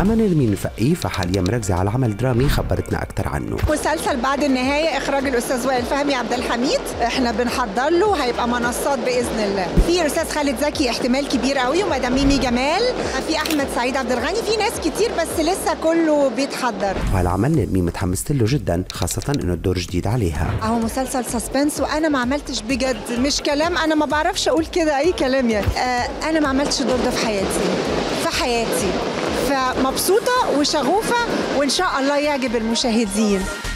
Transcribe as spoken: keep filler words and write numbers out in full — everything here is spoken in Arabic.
أما نرمين الفقي فحاليا مركزة على عمل درامي خبرتنا أكتر عنه. مسلسل بعد النهاية إخراج الأستاذ وائل فهمي عبد الحميد، إحنا بنحضر له، هيبقى منصات بإذن الله. في أستاذ خالد زكي احتمال كبير قوي، ومدام ميمي جمال، في أحمد سعيد عبد الغني، في ناس كتير بس لسه كله بيتحضر. وهالعمل نرمين متحمست له جدا، خاصة إنه الدور جديد عليها. هو مسلسل سسبنس وأنا ما عملتش بجد، مش كلام، أنا ما بعرفش أقول كده أي كلام يعني. آه أنا ما عملتش الدور ده في حياتي، في حياتي. فمبسوطة وشغوفة وإن شاء الله يعجب المشاهدين.